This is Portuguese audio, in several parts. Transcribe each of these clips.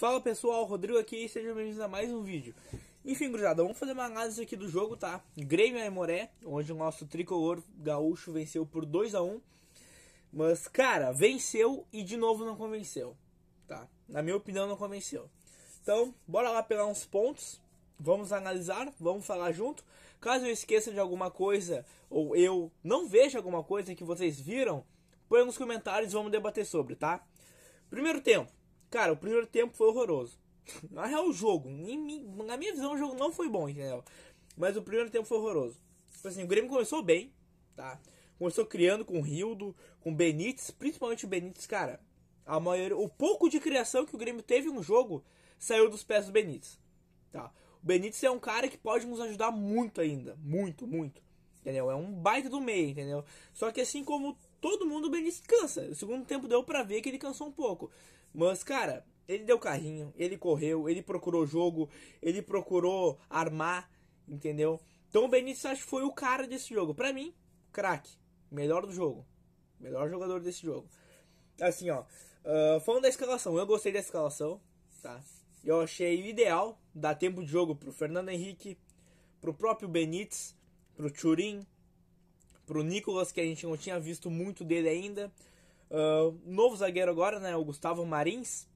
Fala pessoal, Rodrigo aqui, sejam bem-vindos a mais um vídeo. Enfim, gurizada, vamos fazer uma análise aqui do jogo, tá? Grêmio Aimoré, onde o nosso tricolor gaúcho venceu por 2 a 1. Mas, cara, venceu e de novo não convenceu, tá? Na minha opinião, não convenceu. Então, bora lá pegar uns pontos, vamos analisar, vamos falar junto. Caso eu esqueça de alguma coisa, ou eu não veja alguma coisa que vocês viram, põe nos comentários e vamos debater sobre, tá? Primeiro tempo. Cara, o primeiro tempo foi horroroso. Na real, o jogo, na minha visão, o jogo não foi bom, entendeu? Mas o primeiro tempo foi horroroso. Assim, o Grêmio começou bem, tá? Começou criando com o Rildo, com o Benítez, principalmente o Benítez, cara. A maioria, o pouco de criação que o Grêmio teve em um jogo saiu dos pés do Benítez, tá? O Benítez é um cara que pode nos ajudar muito ainda. Muito, muito. Entendeu? É um baita do meio, entendeu? Só que assim como todo mundo, o Benítez cansa. O segundo tempo deu pra ver que ele cansou um pouco. Mas, cara, ele deu carrinho, ele correu, ele procurou jogo, ele procurou armar, entendeu? Então o Benítez, acho que foi o cara desse jogo. Pra mim, craque. Melhor do jogo. Melhor jogador desse jogo. Assim, ó. Falando da escalação, eu gostei da escalação, tá? Eu achei ideal dar tempo de jogo pro Fernando Henrique, pro próprio Benítez, pro Tchurin, pro Nicolas, que a gente não tinha visto muito dele ainda. Novo zagueiro agora, né, o Gustavo Marins,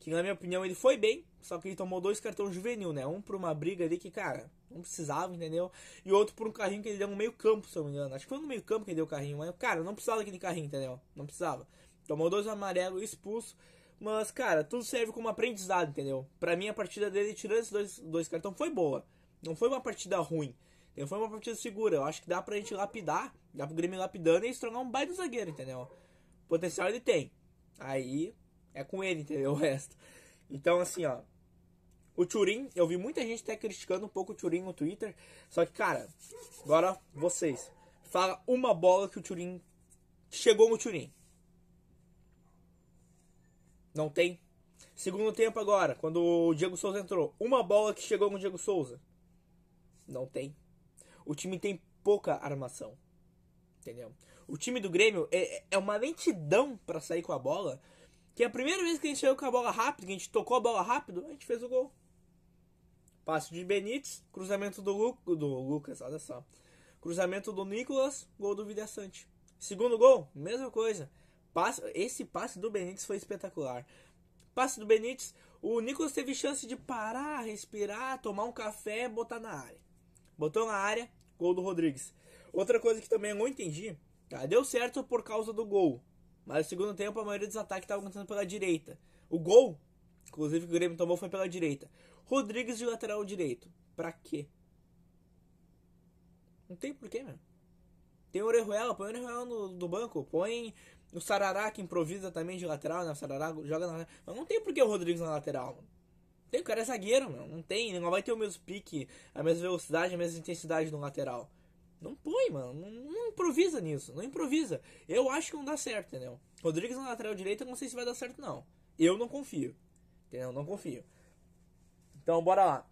que na minha opinião ele foi bem, só que ele tomou 2 cartões juvenil, né, um por uma briga ali que, cara, não precisava, entendeu, e outro por um carrinho que ele deu no meio campo, se eu não me engano, acho que foi no meio campo que ele deu o carrinho, mas, cara, não precisava daquele carrinho, entendeu, não precisava, tomou 2 amarelos, expulso, mas, cara, tudo serve como aprendizado, entendeu, pra mim a partida dele, tirando esses dois cartões, foi boa, não foi uma partida ruim, entendeu? Foi uma partida segura, eu acho que dá pra gente lapidar, dá pro Grêmio lapidando e se tornar um baita zagueiro, entendeu. Potencial ele tem. Aí é com ele, entendeu? O resto. Então, assim, ó. O Tchurin, eu vi muita gente até criticando um pouco o Tchurin no Twitter. Só que, cara, agora vocês. Fala uma bola que o Tchurin. Chegou no Tchurin. Não tem. Segundo tempo agora, quando o Diego Souza entrou. Uma bola que chegou no Diego Souza. Não tem. O time tem pouca armação. Entendeu? O time do Grêmio é uma lentidão pra sair com a bola. Que a primeira vez que a gente saiu com a bola rápido, que a gente tocou a bola rápido, a gente fez o gol. Passe de Benítez, cruzamento do Lucas, olha só. Cruzamento do Nicolas, gol do Villasanti. Segundo gol, mesma coisa. Esse passe do Benítez foi espetacular. Passe do Benítez, o Nicolas teve chance de parar, respirar, tomar um café, botar na área. Botou na área, gol do Rodrigues. Outra coisa que também eu não entendi, tá? Deu certo por causa do gol, mas no segundo tempo a maioria dos ataques estava acontecendo pela direita. O gol, inclusive, que o Grêmio tomou foi pela direita. Rodrigues de lateral direito. Pra quê? Não tem porquê, mano. Tem o Orejuela, põe o Orejuela no banco, põe o Sarará que improvisa também de lateral, né? O Sarará joga na... Mas não tem porquê o Rodrigues na lateral, mano. Tem, o cara é zagueiro, mano. Não tem, ele não vai ter o mesmo pique, a mesma velocidade, a mesma intensidade no lateral. Não põe, mano. Não improvisa nisso. Não improvisa. Eu acho que não dá certo, entendeu? Rodrigues na lateral direita, eu não sei se vai dar certo, não. Eu não confio. Entendeu? Não confio. Então, bora lá.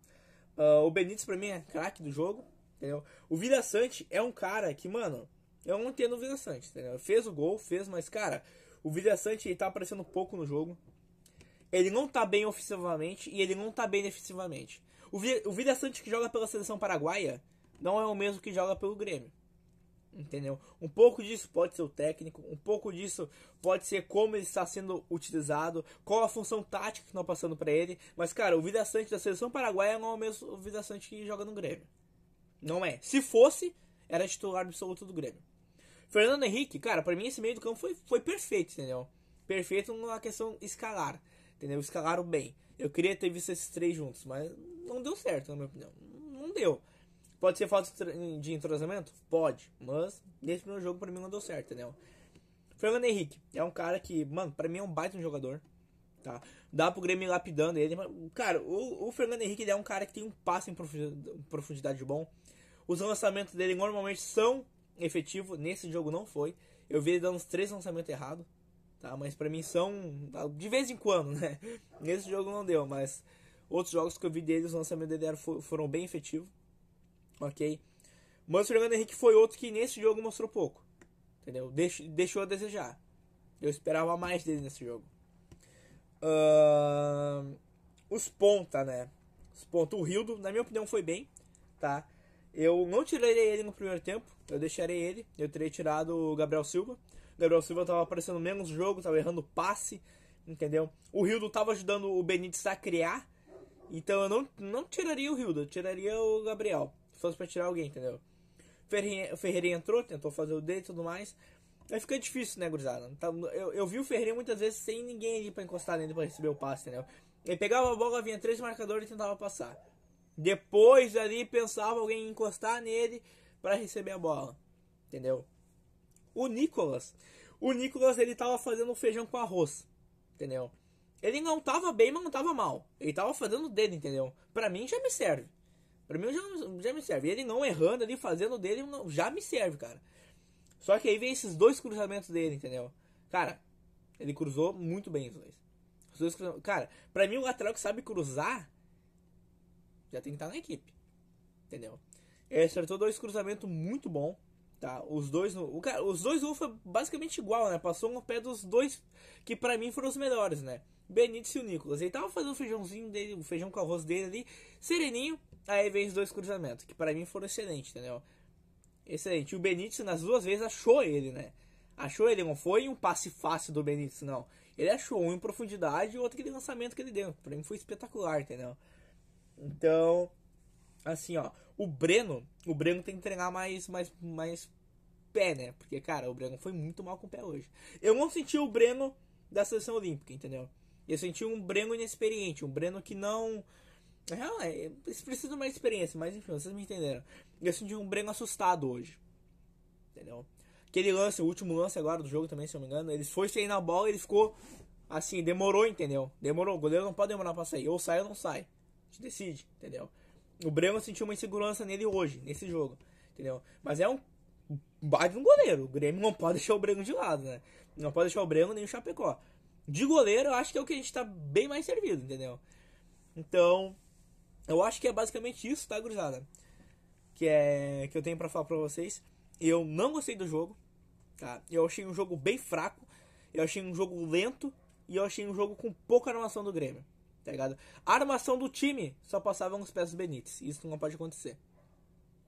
O Benítez, pra mim, é craque do jogo. Entendeu? O Villasanti é um cara que, mano... Eu não entendo o Villasanti, entendeu? Fez o gol, fez, mas, cara... O Villasanti, ele tá aparecendo pouco no jogo. Ele não tá bem ofensivamente e ele não tá bem defensivamente. O Villasanti que joga pela seleção paraguaia... Não é o mesmo que joga pelo Grêmio, entendeu? Um pouco disso pode ser o técnico, um pouco disso pode ser como ele está sendo utilizado, qual a função tática que está passando para ele. Mas, cara, o Villasanti da seleção paraguaia não é o mesmo Villasanti que joga no Grêmio. Não é. Se fosse, era titular absoluto do Grêmio. Fernando Henrique, cara, para mim esse meio do campo foi perfeito, entendeu? Perfeito na questão escalar, entendeu? Escalaram bem. Eu queria ter visto esses três juntos, mas não deu certo, na minha opinião. Não deu. Pode ser falta de entrosamento? Pode. Mas nesse primeiro jogo pra mim não deu certo, entendeu? Fernando Henrique é um cara que, mano, pra mim é um baita jogador. Tá? Dá pro Grêmio lapidando ele. Mas, cara, o Fernando Henrique ele é um cara que tem um passe em profundidade bom. Os lançamentos dele normalmente são efetivos. Nesse jogo não foi. Eu vi ele dando uns 3 lançamentos errados. Tá? Mas pra mim são de vez em quando, né? Nesse jogo não deu, mas outros jogos que eu vi dele, os lançamentos dele foram bem efetivos. Ok, mas o Fernando Henrique foi outro que nesse jogo mostrou pouco, entendeu? Deixou a desejar. Eu esperava mais dele nesse jogo. os ponta, né? Os ponta. O Rildo, na minha opinião, foi bem, tá? Eu não tirei ele no primeiro tempo, eu deixarei ele. Eu teria tirado o Gabriel Silva. O Gabriel Silva tava aparecendo menos jogo, tava errando passe, entendeu? O Rildo tava ajudando o Benítez a criar, então eu não tiraria o Rildo, eu tiraria o Gabriel. Se fosse pra tirar alguém, entendeu? O Ferreira entrou, tentou fazer o dele e tudo mais. Aí fica difícil, né, gurizada? Eu vi o Ferreira muitas vezes sem ninguém ali pra encostar nele pra receber o passe, entendeu? Ele pegava a bola, vinha três marcadores e tentava passar. Depois ali pensava alguém encostar nele pra receber a bola, entendeu? O Nicolas ele tava fazendo feijão com arroz, entendeu? Ele não tava bem, mas não tava mal. Ele tava fazendo o dele, entendeu? Pra mim já me serve. Pra mim já me serve. Ele não errando ali, fazendo dele, já me serve, cara. Só que aí vem esses dois cruzamentos dele, entendeu? Cara, ele cruzou muito bem os dois. Cara, pra mim o lateral que sabe cruzar já tem que estar na equipe, entendeu? Ele acertou dois cruzamentos muito bom, tá? Os dois gols foi basicamente igual, né? Passou no pé dos dois que pra mim foram os melhores, né? Benítez e o Nicolas. Ele tava fazendo o feijãozinho dele, o feijão com arroz dele ali, sereninho. Aí vem os dois cruzamentos, que pra mim foram excelentes, entendeu? Excelente. O Benítez, nas duas vezes, achou ele, né? Achou ele, não foi um passe fácil do Benítez, não. Ele achou um em profundidade e outro aquele lançamento que ele deu. Pra mim foi espetacular, entendeu? Então, assim, ó. O Breno tem que treinar mais pé, né? Porque, cara, o Breno foi muito mal com o pé hoje. Eu não senti o Breno da seleção olímpica, entendeu? Eu senti um Breno inexperiente, um Breno que não... Na real, eles precisam mais experiência, mas enfim, vocês me entenderam. Eu senti um Breno assustado hoje, entendeu? Aquele lance, o último lance agora do jogo também, se eu não me engano, ele foi sair na bola e ele ficou assim, demorou, entendeu? Demorou, o goleiro não pode demorar pra sair, ou sai ou não sai. A gente decide, entendeu? O Breno sentiu uma insegurança nele hoje, nesse jogo, entendeu? Mas é um baita um goleiro, o Grêmio não pode deixar o Breno de lado, né? Não pode deixar o Breno nem o Chapecó. De goleiro, eu acho que é o que a gente tá bem mais servido, entendeu? Então... eu acho que é basicamente isso, tá, gurizada? Que eu tenho pra falar pra vocês. Eu não gostei do jogo, tá? Eu achei um jogo bem fraco. Eu achei um jogo lento. E eu achei um jogo com pouca armação do Grêmio, tá ligado? A armação do time só passava nos pés do Benítez. Isso não pode acontecer,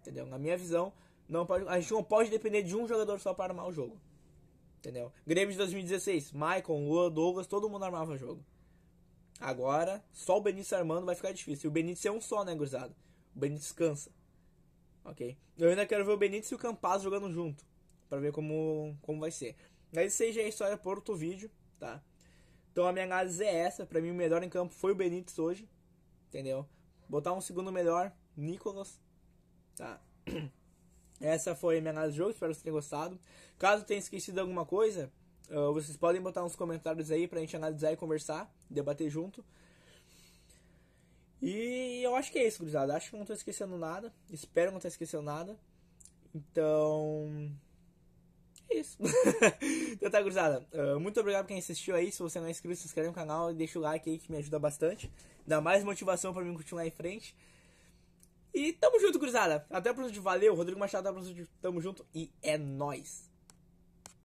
entendeu? Na minha visão, não pode, a gente não pode depender de um jogador só pra armar o jogo, entendeu? Grêmio de 2016, Maicon, Luan, Douglas, todo mundo armava o jogo. Agora, só o Benítez armando vai ficar difícil. E o Benítez é um só, né, gurizada? O Benítez cansa. Ok? Eu ainda quero ver o Benítez e o Campas jogando junto, pra ver como vai ser. Mas isso aí já é história por outro vídeo, tá? Então a minha análise é essa. Pra mim o melhor em campo foi o Benítez hoje, entendeu? Botar um segundo melhor, Nicolas, tá? Essa foi a minha análise do jogo, espero que vocês tenham gostado. Caso tenha esquecido alguma coisa... vocês podem botar uns comentários aí pra gente analisar e conversar, debater junto. E eu acho que é isso, gurizada. Acho que não tô esquecendo nada. Espero não estar esquecendo nada. Então... é isso. Então tá, gurizada. Muito obrigado por quem assistiu aí. Se você não é inscrito, se inscreve no canal e deixa o like aí que me ajuda bastante. Dá mais motivação pra mim continuar em frente. E tamo junto, gurizada. Até o próximo vídeo. Valeu. Rodrigo Machado, até o próximo vídeo. Tamo junto e é nóis.